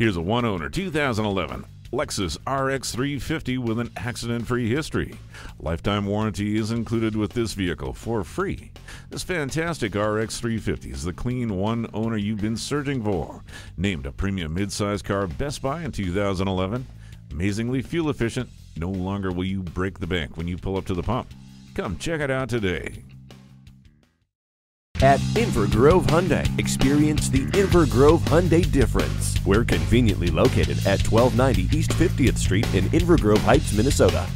Here's a one owner 2011 Lexus RX 350 with an accident-free history. Lifetime warranty is included with this vehicle for free. This fantastic RX 350 is the clean one owner you've been searching for. Named a premium midsize car Best Buy in 2011. Amazingly fuel efficient. No longer will you break the bank when you pull up to the pump. Come check it out today. At Inver Grove Hyundai, experience the Inver Grove Hyundai difference. We're conveniently located at 1290 East 50th Street in Inver Grove Heights, Minnesota.